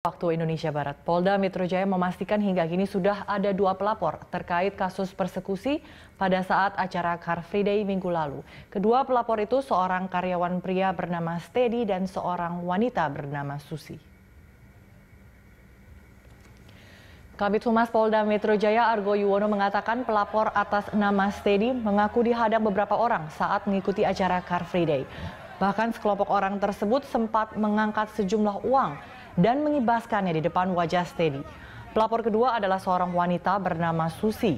Waktu Indonesia Barat, Polda Metro Jaya memastikan hingga kini sudah ada 2 pelapor terkait kasus persekusi pada saat acara Car Free Day minggu lalu. Kedua pelapor itu seorang karyawan pria bernama Stedi dan seorang wanita bernama Susi. Kabit Humas Polda Metro Jaya Argo Yuwono mengatakan pelapor atas nama Stedi mengaku dihadang beberapa orang saat mengikuti acara Car Free Day. Bahkan sekelompok orang tersebut sempat mengangkat sejumlah uang dan mengibaskannya di depan wajah Stedi. Pelapor kedua adalah seorang wanita bernama Susi.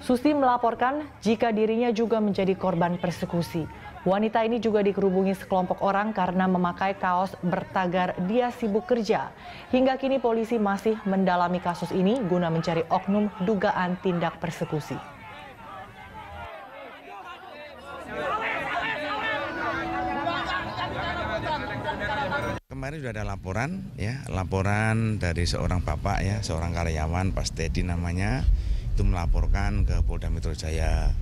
Susi melaporkan jika dirinya juga menjadi korban persekusi. Wanita ini juga dikerubungi sekelompok orang karena memakai kaos bertagar "Dia Sibuk Kerja". Hingga kini polisi masih mendalami kasus ini guna mencari oknum dugaan tindak persekusi. Kemarin sudah ada laporan dari seorang bapak seorang karyawan Pak Stedi namanya, itu melaporkan ke Polda Metro Jaya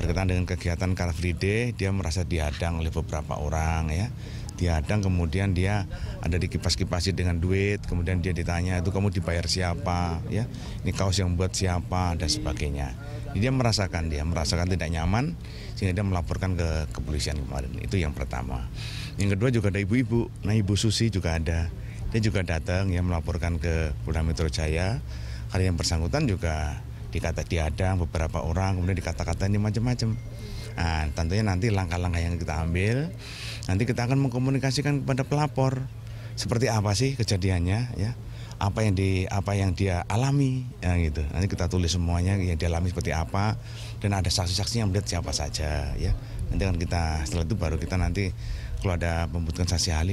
berkaitan dengan kegiatan Car Free Day. Dia merasa dihadang oleh beberapa orang dihadang, kemudian dia ada dikipas-kipasi dengan duit, kemudian dia ditanya, itu kamu dibayar siapa ini kaos yang buat siapa dan sebagainya. Jadi dia merasakan tidak nyaman sehingga dia melaporkan ke kepolisian kemarin. Itu yang pertama. Yang kedua juga ada ibu-ibu, ibu Susi juga ada, dia juga datang melaporkan ke Polda Metro Jaya. Hari yang bersangkutan juga dikata dihadang beberapa orang, kemudian dikata-katanya macam-macam. Nah, tentunya nanti langkah-langkah yang kita ambil, nanti kita akan mengkomunikasikan kepada pelapor seperti apa sih kejadiannya, apa yang dia alami, gitu. Nanti kita tulis semuanya yang dialami seperti apa, dan ada saksi-saksi yang melihat siapa saja, Nanti akan kita, setelah itu baru kita nanti kalau ada pembutuhan saksi ahli.